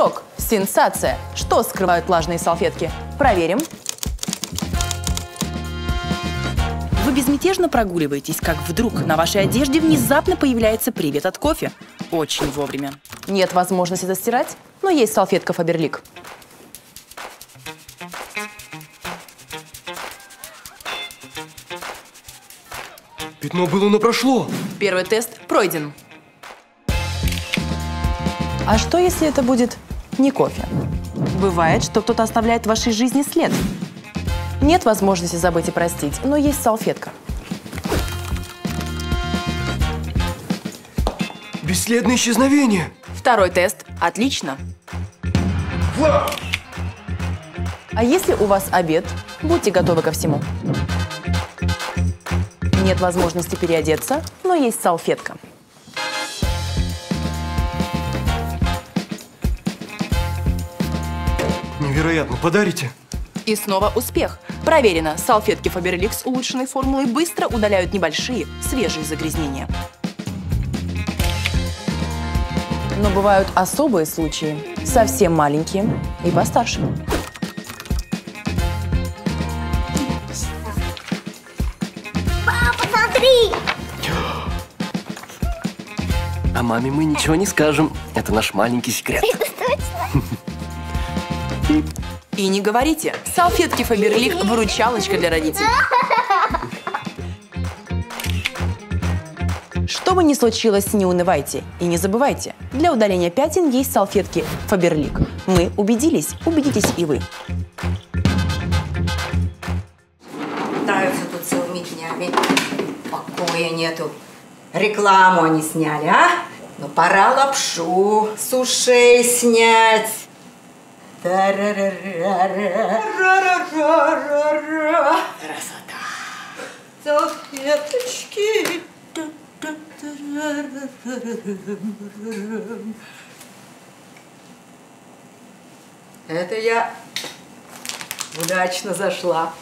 Шок, сенсация. Что скрывают влажные салфетки? Проверим. Вы безмятежно прогуливаетесь, как вдруг на вашей одежде внезапно появляется привет от кофе. Очень вовремя. Нет возможности застирать, но есть салфетка Фаберлик. Пятно было, но прошло. Первый тест пройден. А что, если это будет не кофе? Бывает, что кто-то оставляет в вашей жизни след. Нет возможности забыть и простить, но есть салфетка. Бесследное исчезновение. Второй тест. Отлично. Флаг! А если у вас обед, будьте готовы ко всему. Нет возможности переодеться, но есть салфетка. Невероятно, подарите. И снова успех. Проверено, салфетки Фаберлик с улучшенной формулой быстро удаляют небольшие, свежие загрязнения. Но бывают особые случаи, совсем маленькие и постарше. Папа, смотри! А маме мы ничего не скажем. Это наш маленький секрет. И не говорите, салфетки Фаберлик – выручалочка для родителей. Что бы ни случилось, не унывайте и не забывайте. Для удаления пятен есть салфетки Фаберлик. Мы убедились, убедитесь и вы. Пытаются тут целыми днями. Покоя нету. Рекламу они сняли, а? Но пора лапшу с ушей снять. Красота! Салфеточки! Это я удачно зашла.